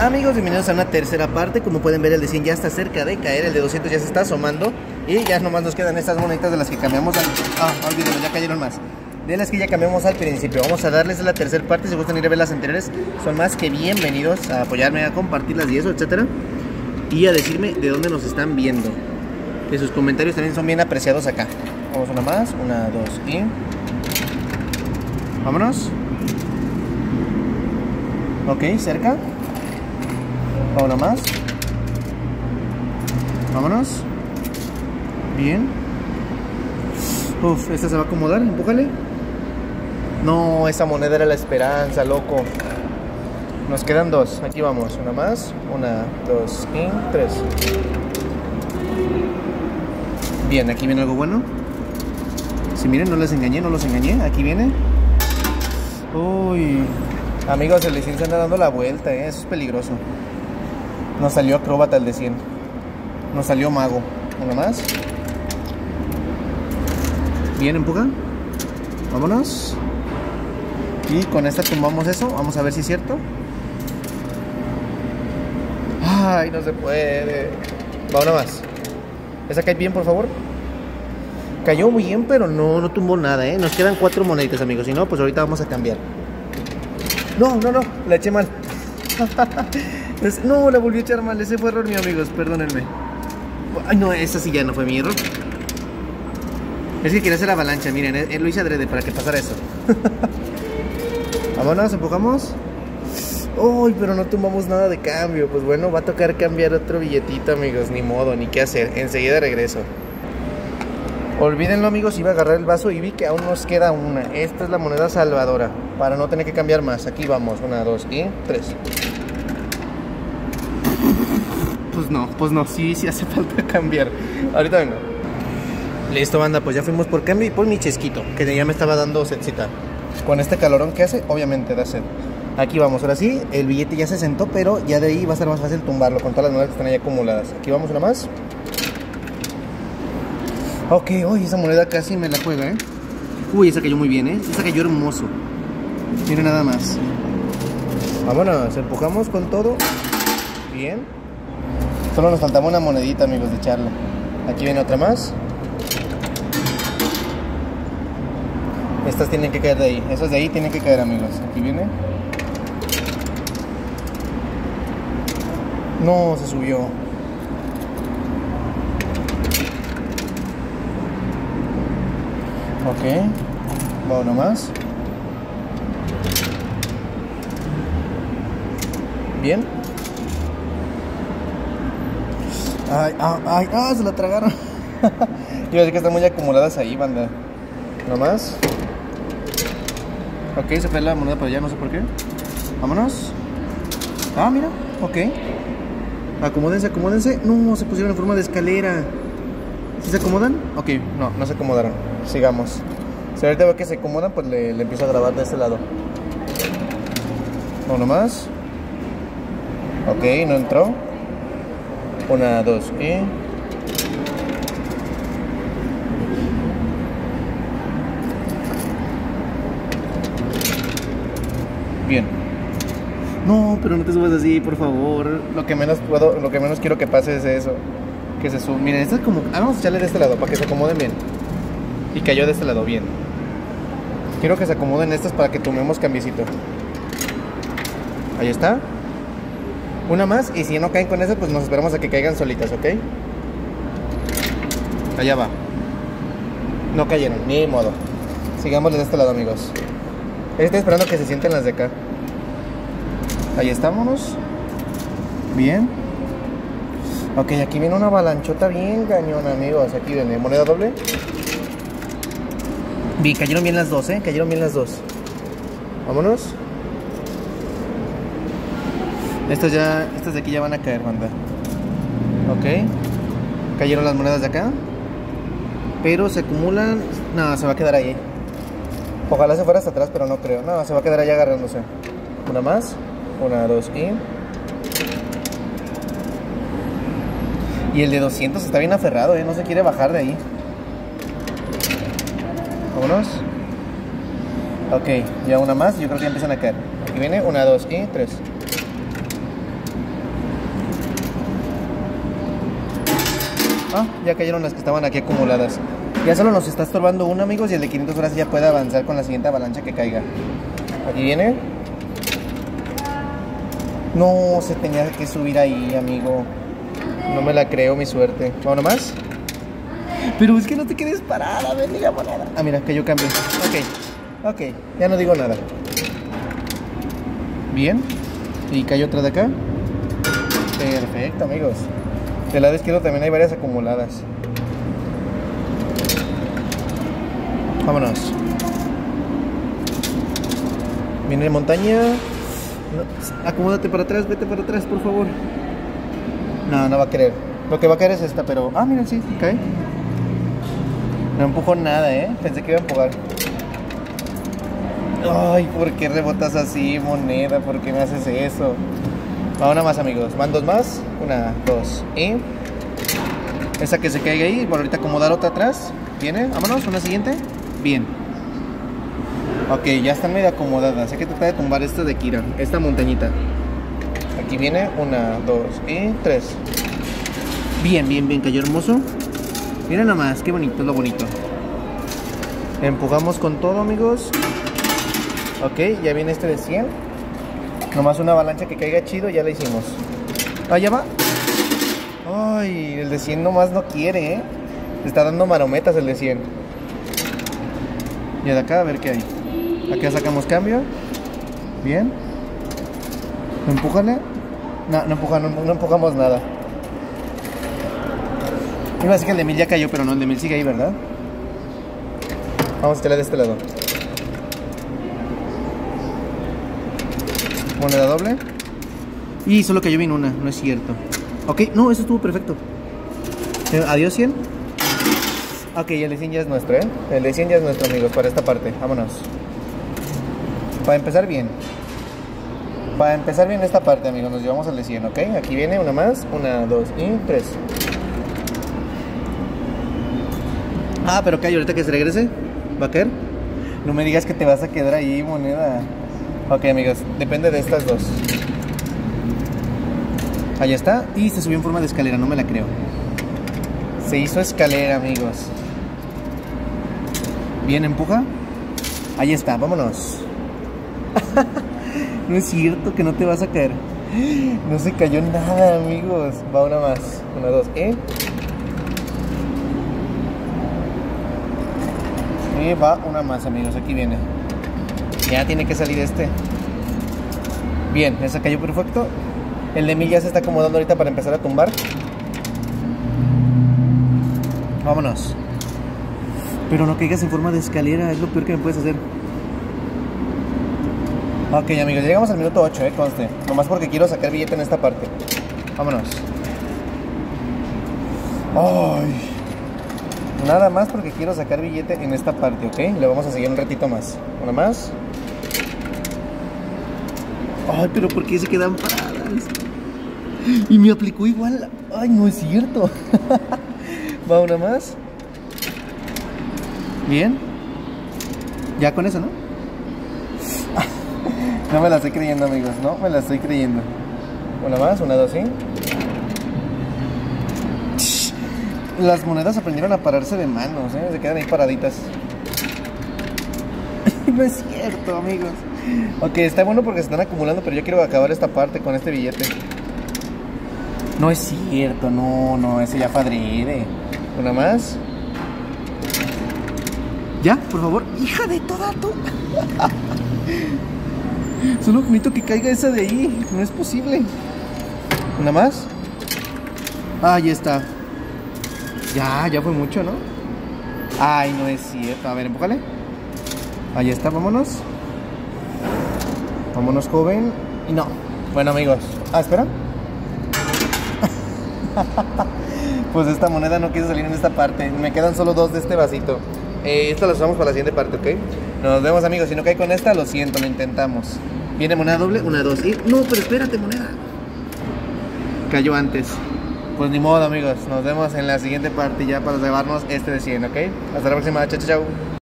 Amigos, bienvenidos a una tercera parte. Como pueden ver, el de 100 ya está cerca de caer, el de 200 ya se está asomando y ya nomás nos quedan estas moneditas de las que cambiamos al... Ah, olvídalo, ya cayeron más. De las que ya cambiamos al principio. Vamos a darles la tercera parte. Si gustan ir a ver las anteriores, son más que bienvenidos a apoyarme, a compartirlas y eso, etcétera. Y a decirme de dónde nos están viendo. Que sus comentarios también son bien apreciados acá. Vamos una más, una, dos y... Vámonos. Ok, cerca. Una más. Vámonos. Bien. Uf, esta se va a acomodar, empújale. No, esa moneda era la esperanza, loco. Nos quedan dos, aquí vamos. Una más, una, dos y tres. Bien, aquí viene algo bueno. Si miren, no les engañé, no los engañé. Aquí viene. Uy. Amigos, el de 100 se anda dando la vuelta, ¿eh? Eso es peligroso. Nos salió acróbata el de 100. Nos salió mago. Uno más. Bien, empuja. Vámonos. Y con esta tumbamos eso. Vamos a ver si es cierto. Ay, no se puede. Va una más. Esa cae bien, por favor. Cayó muy bien, pero no tumbó nada, ¿eh? Nos quedan cuatro moneditas, amigos. Si no, pues ahorita vamos a cambiar. No, la eché mal. No, la volví a echar mal. Ese fue error mío, amigos, perdónenme. Ay, no, esa sí ya no fue mi error. Es que quería hacer avalancha, miren, lo hice adrede para que pasara eso. Vámonos, empujamos. Uy, pero no tomamos nada de cambio. Pues bueno, va a tocar cambiar otro billetito, amigos. Ni modo, ni qué hacer, enseguida regreso. Olvídenlo, amigos, iba a agarrar el vaso y vi que aún nos queda una. Esta es la moneda salvadora, para no tener que cambiar más. Aquí vamos, una, dos y tres. Pues no, sí hace falta cambiar. Ahorita vengo. Listo, banda, pues ya fuimos por cambio y por mi chesquito, que ya me estaba dando sedcita. Con este calorón que hace, obviamente da sed. Aquí vamos, ahora sí, el billete ya se sentó, pero ya de ahí va a ser más fácil tumbarlo con todas las monedas que están ahí acumuladas. Aquí vamos, una más. Ok, uy, esa moneda casi me la juega, ¿eh? Uy, esa cayó muy bien, ¿eh? Esa cayó hermoso. Miren nada más. Vámonos, empujamos con todo. Bien. Solo nos faltaba una monedita, amigos, de echarla. Aquí viene otra más. Estas tienen que caer de ahí. Esas de ahí tienen que caer, amigos. Aquí viene. No, se subió. Ok, va uno más. Bien. Ay, se la tragaron. Yo sé que están muy acumuladas ahí, banda. Uno más. Ok, se fue la moneda para allá, no sé por qué. Vámonos. Ah, mira, ok. Acomódense, acomódense. No, se pusieron en forma de escalera. ¿Sí se acomodan? Ok, no se acomodaron. Sigamos. Si ahorita veo que se acomodan, pues le empiezo a grabar de este lado. Uno más. Ok, no entró. Una, dos y... Bien. No, pero no te subas así, por favor. Lo que menos quiero que pase es eso. Que se sube. Miren, esta es como... Ah, vamos a echarle de este lado para que se acomoden bien. Y cayó de este lado, bien. Quiero que se acomoden estas para que tomemos cambiecito. Ahí está. Una más, y si no caen con esa, pues nos esperamos a que caigan solitas, ¿ok? Allá va. No cayeron, ni modo. Sigamos de este lado, amigos. Estoy esperando que se sienten las de acá. Ahí estámonos. Bien. Ok, aquí viene una avalanchota bien cañona, amigos. Aquí viene moneda doble. Bien, cayeron bien las dos, ¿eh? Cayeron bien las dos. Vámonos. Estas de aquí ya van a caer, banda. Ok. Cayeron las monedas de acá. Pero se acumulan. No, se va a quedar ahí. Ojalá se fuera hasta atrás, pero no creo. No, se va a quedar ahí agarrándose. Una más. Una, dos y... Y el de 200 está bien aferrado, ¿eh? No se quiere bajar de ahí. Vámonos. Ok, ya una más. Yo creo que ya empiezan a caer. Aquí viene una, dos y tres. Ah, ya cayeron las que estaban aquí acumuladas. Ya solo nos está estorbando una, amigos, y el de 500 horas ya puede avanzar con la siguiente avalancha que caiga. Aquí viene. No, se tenía que subir ahí, amigo. No me la creo, mi suerte. ¿Vamos nomás? Pero es que no te quedes parada, bendiga moneda. Ah, mira, que yo cambié. Ok, ok, ya no digo nada. Bien. Y cayó otra de acá. Perfecto, amigos. Del lado izquierdo también hay varias acumuladas. Vámonos. Viene montaña. No, acomódate para atrás, vete para atrás, por favor. No, no va a querer. Lo que va a caer es esta, pero... Ah, miren, sí, cae. No empujó nada, ¿eh? Pensé que iba a empujar. Ay, ¿por qué rebotas así, moneda? ¿Por qué me haces eso? Va una más, amigos. Van dos más. Una, dos. Y... esa que se caiga ahí. Bueno, ahorita acomodar otra atrás. Viene. Vámonos. Una siguiente. Bien. Ok, ya están medio acomodadas. Hay que tratar de tumbar esta de Kira. Esta montañita. Aquí viene. Una, dos y tres. Bien, bien, bien. Cayó hermoso. Miren nomás. Qué bonito. Es lo bonito. Empujamos con todo, amigos. Ok, ya viene este de 100. Nomás una avalancha que caiga chido, ya la hicimos. Allá va. Ay, el de 100 nomás no quiere, ¿eh? Está dando marometas el de 100. Y de acá a ver qué hay. Acá sacamos cambio. Bien. Empújale. No, no empujamos, no empujamos nada. Iba a decir que el de 1000 ya cayó, pero no, el de 1000 sigue ahí, ¿verdad? Vamos a echarle de este lado. Moneda doble. Y solo cayó bien una, no es cierto. Ok, no, eso estuvo perfecto. Adiós 100. Ok, el de 100 ya es nuestro, ¿eh? El de 100 ya es nuestro, amigos, para esta parte. Vámonos. Para empezar bien. Para empezar bien esta parte, amigos, nos llevamos al de 100, ¿ok? Aquí viene una más. Una, dos y tres. Ah, pero cayó ahorita que se regrese. ¿Va a caer? No me digas que te vas a quedar ahí, moneda. Ok, amigos, depende de estas dos. Ahí está. Y se subió en forma de escalera, no me la creo. Se hizo escalera, amigos. Bien, empuja. Ahí está, vámonos. No es cierto que no te vas a caer. No se cayó nada, amigos. Va una más. Una, dos, Y va una más, amigos. Aquí viene. Ya tiene que salir este. Bien, esa cayó perfecto. El de 1000 ya se está acomodando ahorita para empezar a tumbar. Vámonos. Pero no caigas en forma de escalera, es lo peor que me puedes hacer. Ok, amigos, llegamos al minuto 8, conste. Nomás porque quiero sacar billete en esta parte. Vámonos. Ay. Nada más porque quiero sacar billete en esta parte, ¿ok? Le vamos a seguir un ratito más. Una más. Ay, pero ¿por qué se quedan paradas? Y me aplicó igual. Ay, no es cierto. Va una más. Bien. Ya con eso, ¿no? No me la estoy creyendo, amigos. No me la estoy creyendo. Una más, una, dos, sí. Las monedas aprendieron a pararse de manos, ¿eh? Se quedan ahí paraditas. No es cierto, amigos. Ok, está bueno porque se están acumulando, pero yo quiero acabar esta parte con este billete. No es cierto, no, no, ese ya padre. Una más. Ya, por favor, hija de toda tu... Solo necesito que caiga esa de ahí, no es posible. Una más. Ahí está. Ya, ya fue mucho, ¿no? Ay, no es cierto. A ver, empújale. Ahí está, vámonos. Vámonos, joven. Y no. Bueno, amigos. Ah, espera. Pues esta moneda no quiso salir en esta parte. Me quedan solo dos de este vasito. Esta la usamos para la siguiente parte, ¿ok? Nos vemos, amigos. Si no cae con esta, lo siento, lo intentamos. Viene moneda doble, una, dos y... No, pero espérate, moneda. Cayó antes. Pues ni modo, amigos, nos vemos en la siguiente parte ya para llevarnos este de 100, ¿ok? Hasta la próxima, chao, chao, chao.